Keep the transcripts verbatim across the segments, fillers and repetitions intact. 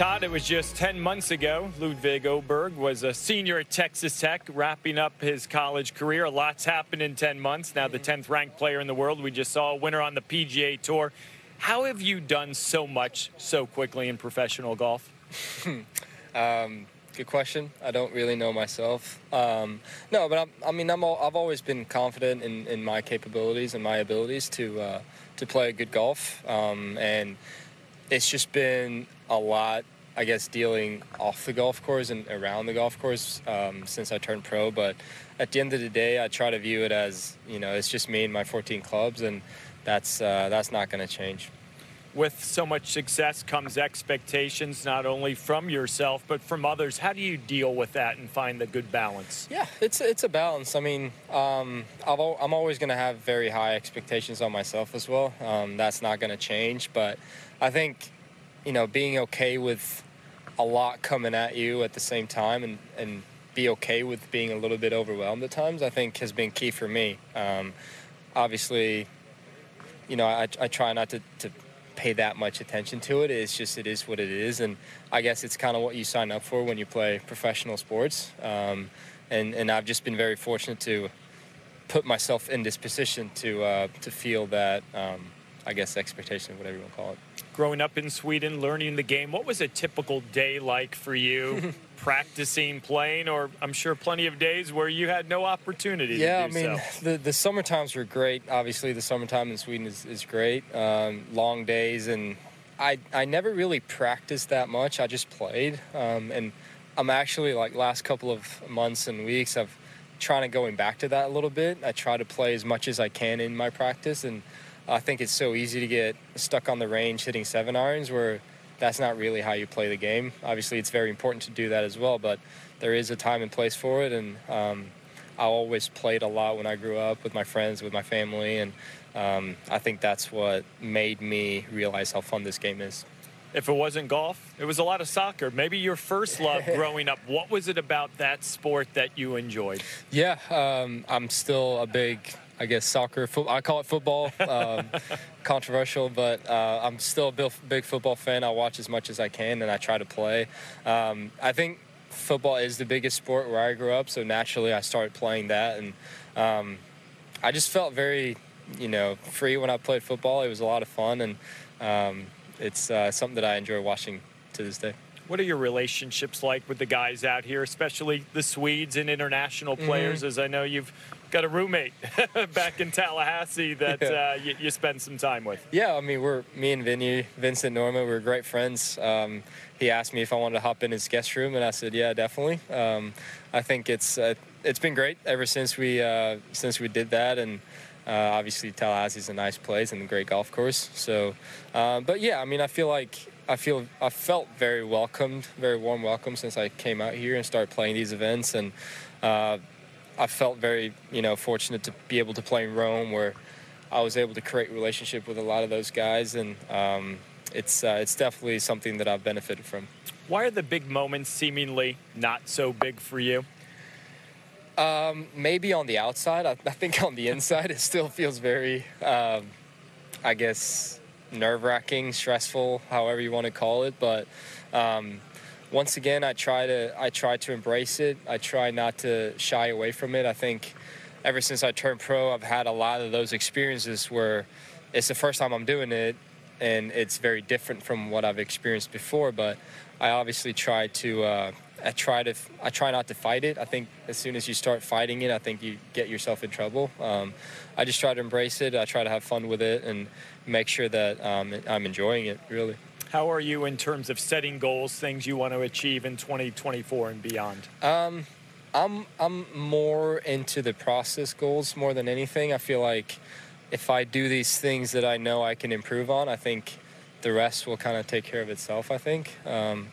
Todd, it was just ten months ago, Ludvig Aberg was a senior at Texas Tech, wrapping up his college career. A lot's happened in ten months. Now the tenth ranked player in the world. We just saw a winner on the P G A Tour. How have you done so much so quickly in professional golf? um, good question. I don't really know myself. Um, no, but I'm, I mean, I'm all, I've always been confident in, in my capabilities and my abilities to, uh, to play good golf. Um, and it's just been a lot, I guess, dealing off the golf course and around the golf course um, since I turned pro. But at the end of the day, I try to view it as, you know, it's just me and my fourteen clubs, and that's uh, that's not going to change. With so much success comes expectations, not only from yourself but from others. How do you deal with that and find the good balance? Yeah, it's it's a balance. I mean, um, I've, I'm always going to have very high expectations on myself as well. Um, that's not going to change, but I think, you know, being okay with a lot coming at you at the same time and, and be okay with being a little bit overwhelmed at times, I think has been key for me. Um, obviously, you know, I, I try not to, to pay that much attention to it. It's just, it is what it is. And I guess it's kind of what you sign up for when you play professional sports. Um, and, and I've just been very fortunate to put myself in this position to, uh, to feel that, um, I guess, expectation, whatever you want to call it. Growing up in Sweden, learning the game, what was a typical day like for you? Practicing, playing, or I'm sure plenty of days where you had no opportunity yeah, to do so. Yeah, I mean, so. the, the summer times were great. Obviously, the summertime in Sweden is, is great. Um, long days, and I, I never really practiced that much. I just played. Um, and I'm actually, like, last couple of months and weeks, I've trying to going back to that a little bit. I try to play as much as I can in my practice, and I think it's so easy to get stuck on the range hitting seven irons, where that's not really how you play the game. Obviously, it's very important to do that as well, but there is a time and place for it. And um, I always played a lot when I grew up with my friends, with my family, and um, I think that's what made me realize how fun this game is. If it wasn't golf, it was a lot of soccer. Maybe your first love growing up. What was it about that sport that you enjoyed? Yeah, um, I'm still a big, I guess, soccer. Fo I call it football. Um, controversial, but uh, I'm still a big, big football fan. I watch as much as I can, and I try to play. Um, I think football is the biggest sport where I grew up, so naturally I started playing that. And um, I just felt very, you know, free when I played football. It was a lot of fun, and um, it's uh, something that I enjoy watching to this day. What are your relationships like with the guys out here, especially the Swedes and international players, mm-hmm. as I know you've got a roommate back in Tallahassee that yeah. uh, you, you spend some time with? Yeah, I mean, we're, me and Vinny, Vincent Norma, we're great friends. Um, he asked me if I wanted to hop in his guest room, and I said, yeah, definitely. Um, I think it's uh, it's been great ever since we, uh, since we did that, and uh, obviously Tallahassee's a nice place and a great golf course. So, uh, but, yeah, I mean, I feel like I feel I felt very welcomed, very warm welcome since I came out here and started playing these events, and uh, I felt very, you know, fortunate to be able to play in Rome, where I was able to create a relationship with a lot of those guys, and um, it's uh, it's definitely something that I've benefited from. Why are the big moments seemingly not so big for you? Um, maybe on the outside, I, I think on the inside it still feels very, um, I guess, nerve-wracking, stressful, however you want to call it. But um, once again, I try to I try to embrace it. I try not to shy away from it. I think ever since I turned pro, I've had a lot of those experiences where it's the first time I'm doing it, and it's very different from what I've experienced before. But I obviously try to uh, I try to I try not to fight it. I think as soon as you start fighting it, I think you get yourself in trouble. Um, I just try to embrace it. I try to have fun with it and make sure that um, I'm enjoying it, really. How are you in terms of setting goals, things you want to achieve in twenty twenty-four and beyond? Um, I'm I'm more into the process goals more than anything. I feel like if I do these things that I know I can improve on, I think the rest will kind of take care of itself, I think. Um,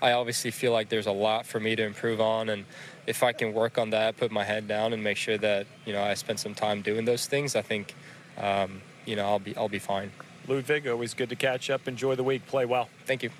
I obviously feel like there's a lot for me to improve on, and if I can work on that, put my head down and make sure that, you know, I spend some time doing those things, I think, um, you know, I'll be, I'll be fine. Ludvig, always good to catch up. Enjoy the week. Play well. Thank you.